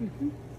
Mm-hmm.